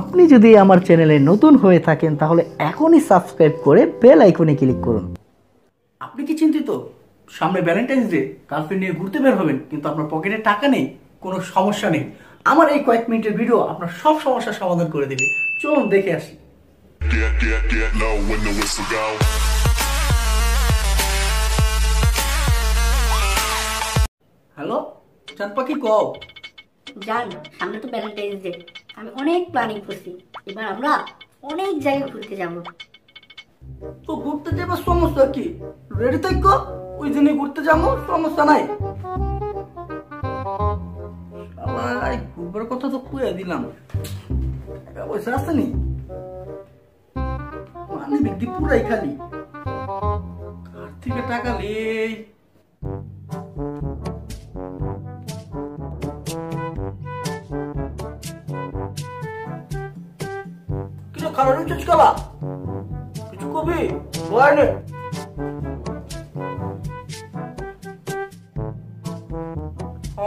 আপনি যদি আমার চ্যানেলে নতুন হয়ে থাকেন তাহলে এখনই সাবস্ক্রাইব করে বেল আইকনে ক্লিক করুন। আপনি কি চিন্তিত? সামনে ভ্যালেন্টাইন্স ডে, গার্লফ্রেন্ড নিয়ে ঘুরতে বের হবেন কিন্তু আপনার পকেটে টাকা নেই? কোনো সমস্যা নেই, আমার এই কয়েক মিনিটের ভিডিও আপনার সব সমস্যার সমাধান করে দেবে। চলুন দেখে আসি। হ্যালো জান পাখি, কও জান, সামনে তো ভ্যালেন্টাইন্স ডে, আমি অনেক প্ল্যানিং করছি, এবার আমরা অনেক জায়গায় ঘুরতে যাব। তো ঘুরতে যাবার সমস্যা কি? রেডি থাকো, ওই দিনই ঘুরতে যাবো, সমস্যা নাই। আমার ঘুরবার কথা তো কইয়া দিলাম, টাকা পয়সা আসেনি, মানে ব্যক্তি পুরাই খালি, কার থেকে টাকা নেই। Kalau lucu sekolah, cukup bi, boleh nih.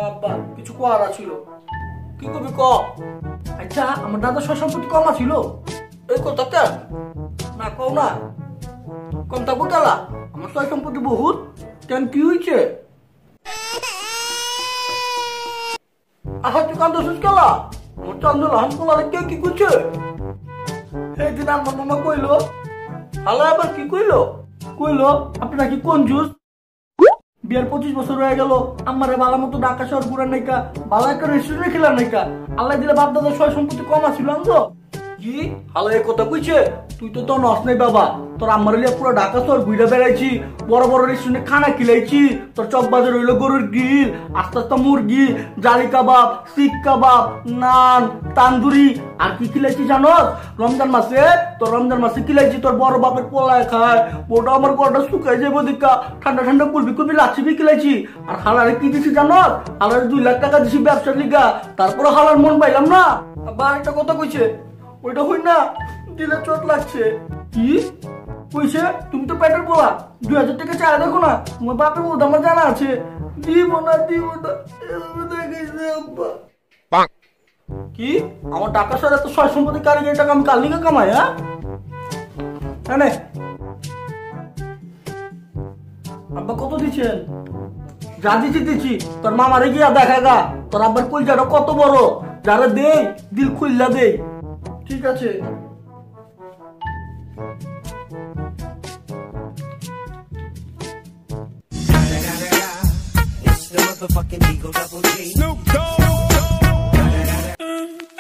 Apa? Cukup ada silo, cukup bi kok. Aja, amat ada sosok putih kau masih lo. Kau takkan? Nak kau nak? Kau tak buat lah. Amat sosok putih bohut dan kiuce. Aha cukup dosis sekolah. Macam tu lah, hampa lagi kiuce. এদিন আমার মামা কইল, আলা আবার কি কইলো? কইলো আপনারা কি কঞ্জুস, বিয়ার 25 বছর হয়ে গেল, আমারে বালা মতো ঢাকা শহর ঘুরার নাইকা, বালা একটা রেস্টুরেন্টে খেলার নাইকা, আল্লাহ দিলে বাপ দাদা সয় সম্পত্তি কম আছিল। আনজো কি আলা এই কথা কইছে? তুই তো তো নস নাই বাবা, তোর আমারে লিয়া পুরো ঢাকা শহর ঘুরে বেড়াইছি, বড় বড় রেস্টুরেন্টে খানা খিলাইছি, তোর চক বাজার হইলো গরুর গিল, আস্তে আস্তে মুরগি, জালি কাবাব, শিক কাবাব, নান, তান্দুরি, আর কি খিলাইছি জানো? রমজান মাসে খিলাইছি তোর বড় বাপের পোলায় খায়, ওটা আমার গলাটা শুকাই যাবো দেখা, ঠান্ডা ঠান্ডা কুলবি কুলবি লাচ্ছি খিলাইছি। আর হালারে কি দিছি জানো? হালারে 2 লাখ টাকা দিছি ব্যবসার লিগা, তারপরে হালার মন পাইলাম না। আবার একটা কথা কইছে, ওইটা হই না দিলে চোট লাগছে। কি কইছে? তুমি তো পেটের পোলা, 2000 টাকা চায় দেখো না, তোমার বাপের বোধ আমার জানা আছে, দিব না। কি আমার টাকা সর এত সয় সম্পত্তি কারিগরি টাকা আমি কালকে কামাই? হ্যাঁ আব্বা কত দিচ্ছেন? যা দিচ্ছি তোর মামারে গিয়া দেখা গা, তোর আব্বার কলজাটা কত বড়, যারা দেই দিল খুললা দেই। ঠিক আছে Snoop Dogg